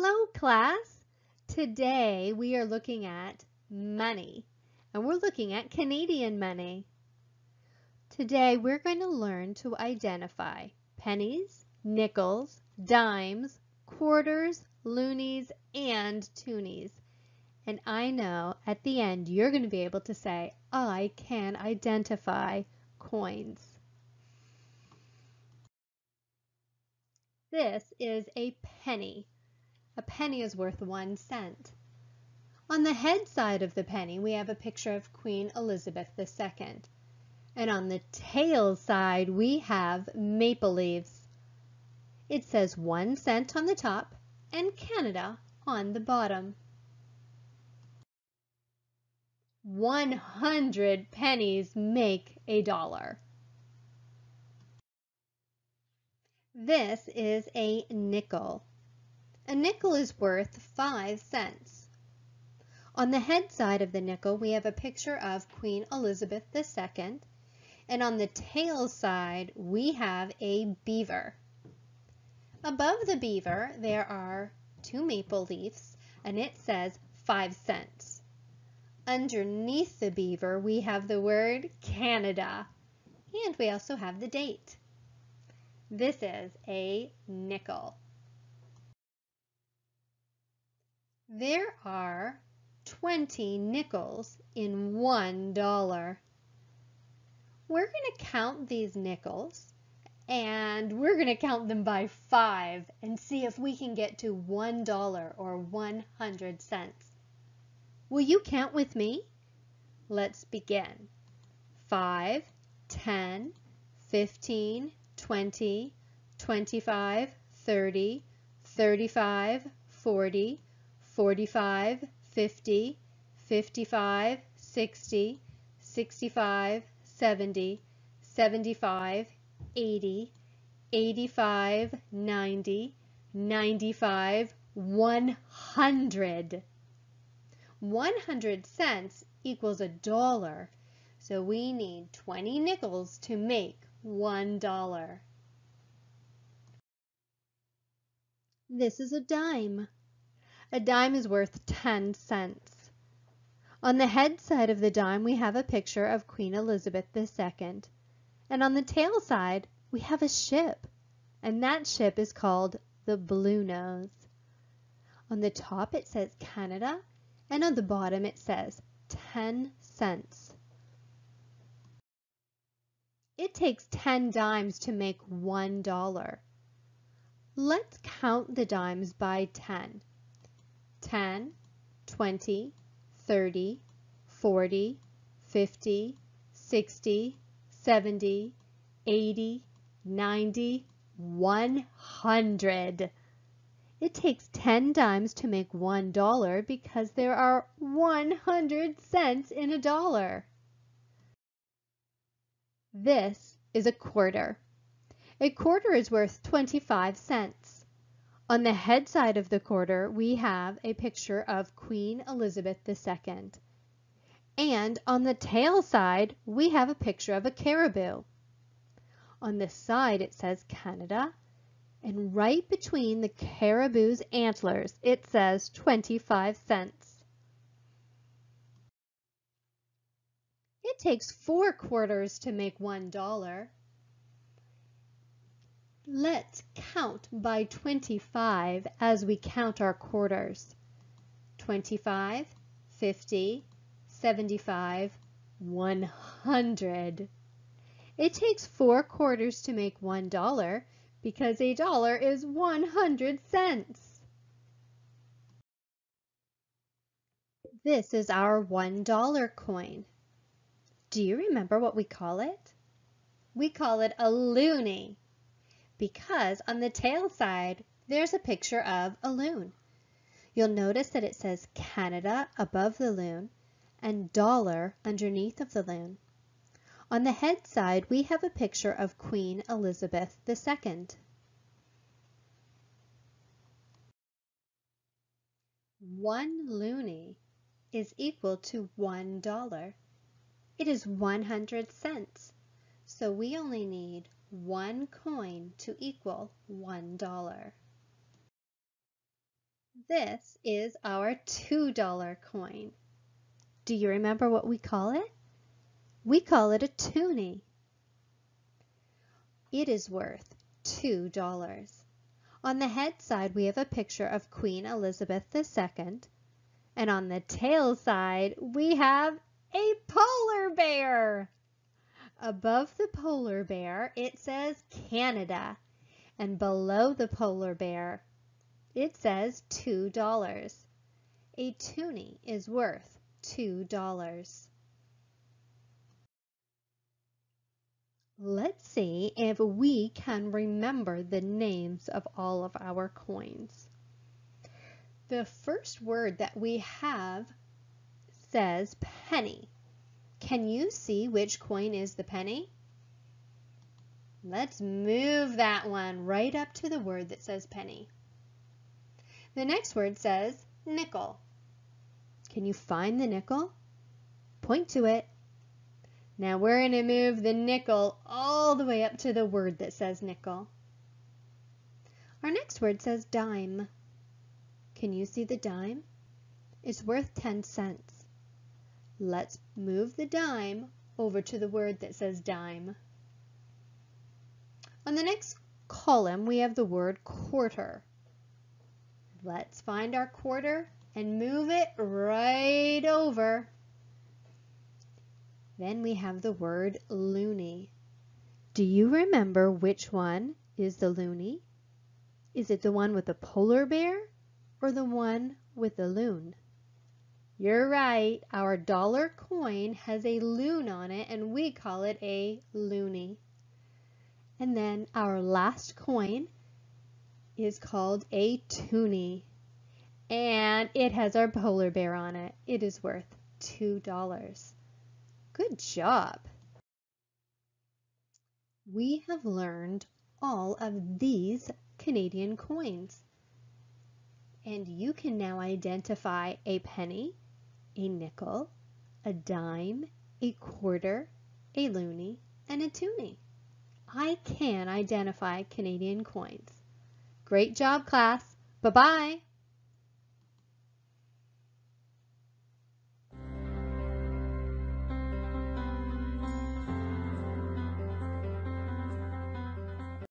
Hello class! Today we are looking at money, and we're looking at Canadian money. Today we're going to learn to identify pennies, nickels, dimes, quarters, loonies, and toonies. And I know at the end you're going to be able to say, I can identify coins. This is a penny. A penny is worth 1 cent. On the head side of the penny, we have a picture of Queen Elizabeth II. And on the tail side, we have maple leaves. It says 1 cent on the top and Canada on the bottom. 100 pennies make a dollar. This is a nickel. A nickel is worth 5 cents. On the head side of the nickel, we have a picture of Queen Elizabeth II, and on the tail side, we have a beaver. Above the beaver, there are 2 maple leaves, and it says 5 cents. Underneath the beaver, we have the word Canada, and we also have the date. This is a nickel. There are 20 nickels in $1. We're going to count these nickels, and we're going to count them by 5 and see if we can get to $1 or 100 cents. Will you count with me? Let's begin. 5, 10, 15, 20, 25, 30, 35, 40, 45, 50, 55, 60, 65, 70, 75, 80, 85, 90, 95, 100. 100 cents equals $1, so we need 20 nickels to make $1. This is a dime. A dime is worth 10 cents. On the head side of the dime, we have a picture of Queen Elizabeth II. And on the tail side, we have a ship. And that ship is called the Bluenose. On the top, it says Canada. And on the bottom, it says 10 cents. It takes 10 dimes to make $1. Let's count the dimes by 10. 10, 20, 30, 40, 50, 60, 70, 80, 90, 100. It takes 10 dimes to make $1 because there are 100 cents in $1. This is a quarter. A quarter is worth 25 cents. On the head side of the quarter, we have a picture of Queen Elizabeth II. And on the tail side, we have a picture of a caribou. On the side, it says Canada. And right between the caribou's antlers, it says 25 cents. It takes 4 quarters to make $1. Let's count by 25 as we count our quarters. 25, 50, 75, 100. It takes 4 quarters to make $1 because $1 is 100 cents. This is our $1 coin. Do you remember what we call it? We call it a loonie because on the tail side, there's a picture of a loon. You'll notice that it says Canada above the loon and dollar underneath of the loon. On the head side, we have a picture of Queen Elizabeth II. One loonie is equal to $1. It is 100 cents, so we only need 1 coin to equal $1. This is our $2 coin. Do you remember what we call it? We call it a toonie. It is worth $2. On the head side, we have a picture of Queen Elizabeth II, and on the tail side, we have a polar bear. Above the polar bear, it says Canada, and below the polar bear, it says $2. A toonie is worth $2. Let's see if we can remember the names of all of our coins. The first word that we have says penny. Can you see which coin is the penny? Let's move that one right up to the word that says penny. The next word says nickel. Can you find the nickel? Point to it. Now we're going to move the nickel all the way up to the word that says nickel. Our next word says dime. Can you see the dime? It's worth 10 cents. Let's move the dime over to the word that says dime. On the next column, we have the word quarter. Let's find our quarter and move it right over. Then we have the word loonie. Do you remember which one is the loonie? Is it the one with the polar bear or the one with the loon? You're right, our dollar coin has a loon on it and we call it a loonie. And then our last coin is called a toonie and it has our polar bear on it. It is worth $2. Good job! We have learned all of these Canadian coins, and you can now identify a penny, a nickel, a dime, a quarter, a loonie, and a toonie. I can identify Canadian coins. Great job, class! Bye-bye!